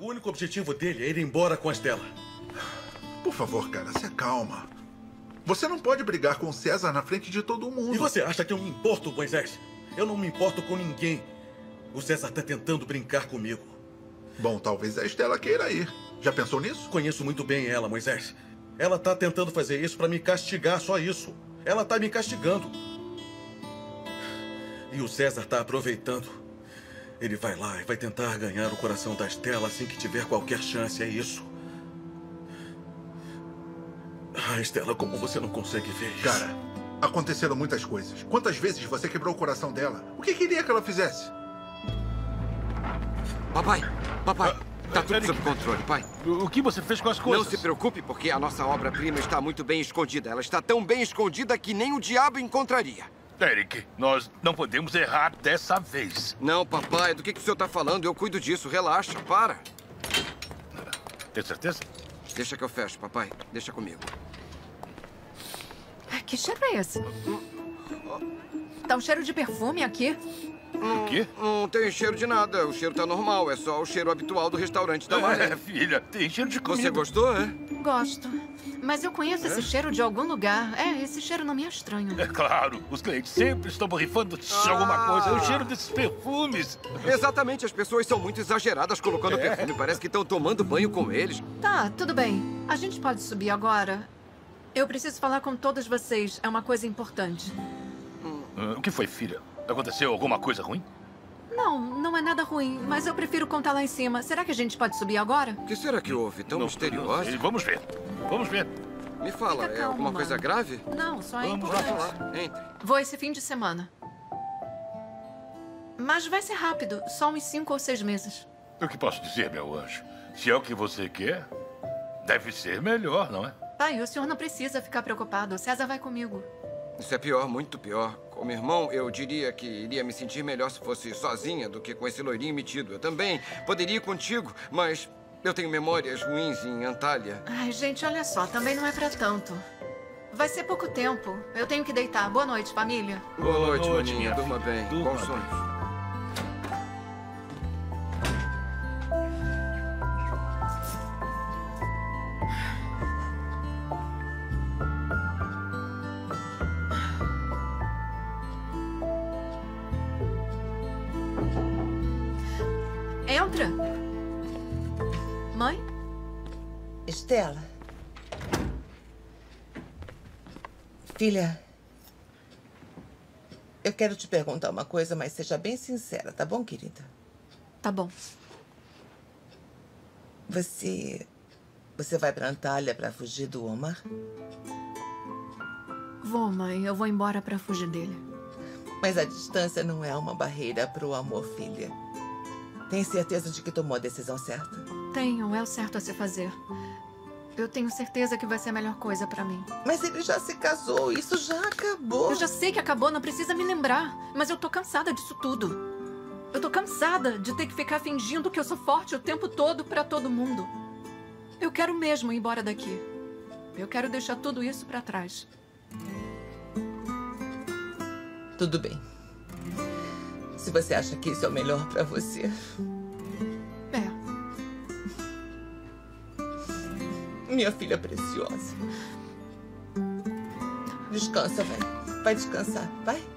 O único objetivo dele é ir embora com a Estela. Por favor, cara, se acalma. Você não pode brigar com o César na frente de todo mundo. E você acha que eu me importo, Moisés? Eu não me importo com ninguém. O César tá tentando brincar comigo. Bom, talvez a Estela queira ir. Já pensou nisso? Conheço muito bem ela, Moisés. Ela tá tentando fazer isso pra me castigar, só isso. Ela tá me castigando. E o César tá aproveitando. Ele vai lá e vai tentar ganhar o coração da Estela assim que tiver qualquer chance, é isso. Ah, Estela, como você não consegue ver isso? Cara, aconteceram muitas coisas. Quantas vezes você quebrou o coração dela? O que queria que ela fizesse? Papai, tá tudo sob controle, pai. O que você fez com as coisas? Não se preocupe, porque a nossa obra-prima está muito bem escondida. Ela está tão bem escondida que nem o diabo encontraria. Eric, nós não podemos errar dessa vez. Não, papai, do que o senhor tá falando? Eu cuido disso, relaxa, para. Tem certeza? Deixa que eu fecho, papai. Deixa comigo. Que cheiro é esse? Tá um cheiro de perfume aqui. O quê? Não tem cheiro de nada. O cheiro tá normal. É só o cheiro habitual do restaurante da Maré. É, filha, tem cheiro de comida. Você gostou, é? Gosto. Mas eu conheço esse cheiro de algum lugar. É, esse cheiro não me é estranho. É claro. Os clientes sempre estão borrifando alguma coisa. É o cheiro desses perfumes. Exatamente. As pessoas são muito exageradas colocando perfume. Parece que estão tomando banho com eles. Tá, tudo bem. A gente pode subir agora? Eu preciso falar com todos vocês. É uma coisa importante. O que foi, filha? Aconteceu alguma coisa ruim? Não, não é nada ruim, mas eu prefiro contar lá em cima. Será que a gente pode subir agora? O que será que houve? Tão misteriosa? Vamos ver, vamos ver. Me fala, é alguma coisa grave? Não, só é importante. Vamos lá. Entre. Vou esse fim de semana. Mas vai ser rápido, só uns 5 ou 6 meses. O que posso dizer, meu anjo? Se é o que você quer, deve ser melhor, não é? Pai, o senhor não precisa ficar preocupado. O César vai comigo. Isso é pior, muito pior. Como irmão, eu diria que iria me sentir melhor se fosse sozinha do que com esse loirinho metido. Eu também poderia ir contigo, mas eu tenho memórias ruins em Antalya. Ai, gente, olha só, também não é pra tanto. Vai ser pouco tempo. Eu tenho que deitar. Boa noite, família. Boa noite, maninha. Durma bem. Bons sonhos. Entra. Mãe? Estela. Filha, eu quero te perguntar uma coisa, mas seja bem sincera, tá bom, querida? Tá bom. Você vai pra Antalya pra fugir do Omar? Vou, mãe. Eu vou embora pra fugir dele. Mas a distância não é uma barreira pro amor, filha. Tem certeza de que tomou a decisão certa? Tenho, é o certo a se fazer. Eu tenho certeza que vai ser a melhor coisa pra mim. Mas ele já se casou, isso já acabou. Eu já sei que acabou, não precisa me lembrar. Mas eu tô cansada disso tudo. Eu tô cansada de ter que ficar fingindo que eu sou forte o tempo todo pra todo mundo. Eu quero mesmo ir embora daqui. Eu quero deixar tudo isso pra trás. Tudo bem. Se você acha que isso é o melhor pra você. É. Minha filha preciosa. Descansa, vai. Vai descansar, vai.